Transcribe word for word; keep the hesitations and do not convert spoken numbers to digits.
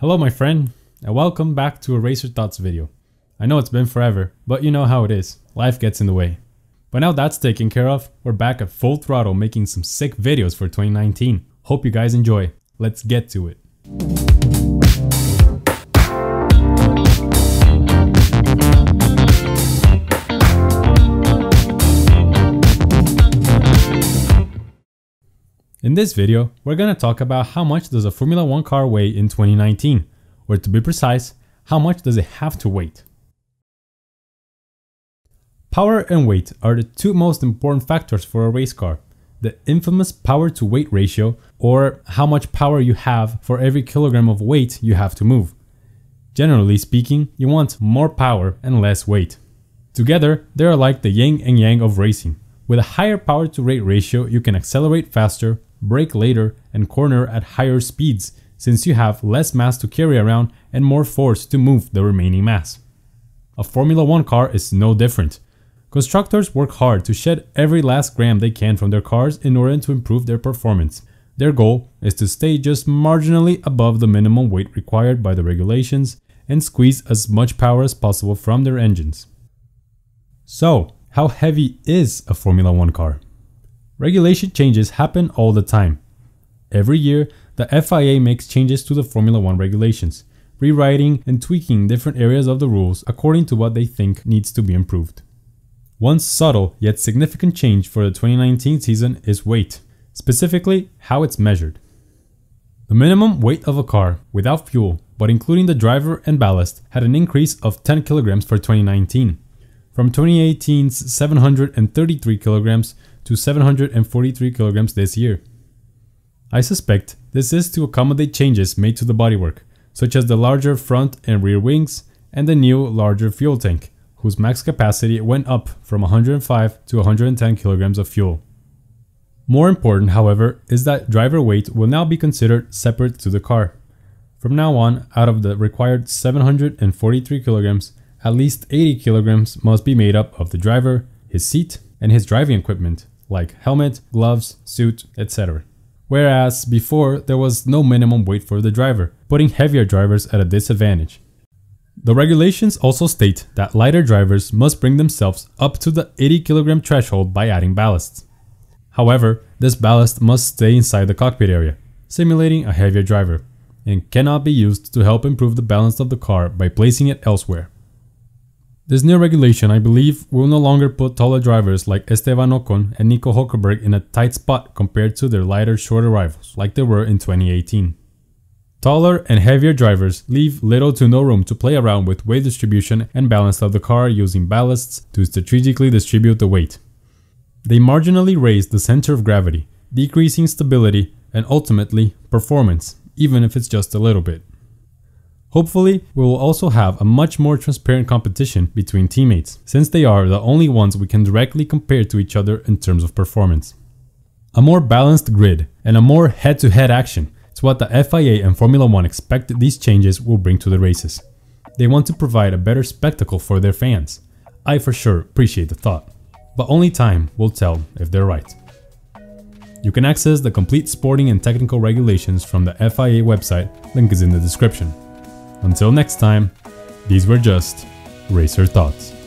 Hello my friend, and welcome back to a Racer Thoughts video. I know it's been forever, but you know how it is, life gets in the way. But now that's taken care of, we're back at full throttle making some sick videos for twenty nineteen. Hope you guys enjoy, let's get to it. In this video, we're gonna talk about how much does a Formula one car weigh in twenty nineteen, or to be precise, how much does it have to weight? Power and weight are the two most important factors for a race car. The infamous power to weight ratio, or how much power you have for every kilogram of weight you have to move. Generally speaking, you want more power and less weight. Together, they are like the yin and yang of racing. With a higher power to weight ratio, you can accelerate faster, brake later, and corner at higher speeds, since you have less mass to carry around and more force to move the remaining mass. A Formula one car is no different. Constructors work hard to shed every last gram they can from their cars in order to improve their performance. Their goal is to stay just marginally above the minimum weight required by the regulations and squeeze as much power as possible from their engines. So, how heavy is a Formula one car? Regulation changes happen all the time. Every year, the F I A makes changes to the Formula one regulations, rewriting and tweaking different areas of the rules according to what they think needs to be improved. One subtle yet significant change for the twenty nineteen season is weight, specifically how it's measured. The minimum weight of a car, without fuel but including the driver and ballast, had an increase of ten kilograms for twenty nineteen. From twenty eighteen's seven hundred thirty-three kilograms to seven hundred forty-three kilograms this year. I suspect this is to accommodate changes made to the bodywork, such as the larger front and rear wings and the new larger fuel tank, whose max capacity went up from one hundred five to one hundred ten kilograms of fuel. More important, however, is that driver weight will now be considered separate to the car. From now on, out of the required seven hundred forty-three kilograms, at least eighty kilograms must be made up of the driver, his seat, and his driving equipment, like helmet, gloves, suit, et cetera. Whereas before, there was no minimum weight for the driver, putting heavier drivers at a disadvantage. The regulations also state that lighter drivers must bring themselves up to the eighty kilogram threshold by adding ballast. However, this ballast must stay inside the cockpit area, simulating a heavier driver, and cannot be used to help improve the balance of the car by placing it elsewhere. This new regulation, I believe, will no longer put taller drivers like Esteban Ocon and Nico Hülkenberg in a tight spot compared to their lighter, shorter rivals like they were in twenty eighteen. Taller and heavier drivers leave little to no room to play around with weight distribution and balance of the car using ballasts to strategically distribute the weight. They marginally raise the center of gravity, decreasing stability and ultimately performance, even if it's just a little bit. Hopefully, we will also have a much more transparent competition between teammates, since they are the only ones we can directly compare to each other in terms of performance. A more balanced grid and a more head-to-head action is what the F I A and Formula one expect these changes will bring to the races. They want to provide a better spectacle for their fans. I for sure appreciate the thought, but only time will tell if they're right. You can access the complete sporting and technical regulations from the F I A website, link is in the description. Until next time, these were just Racer Thoughts.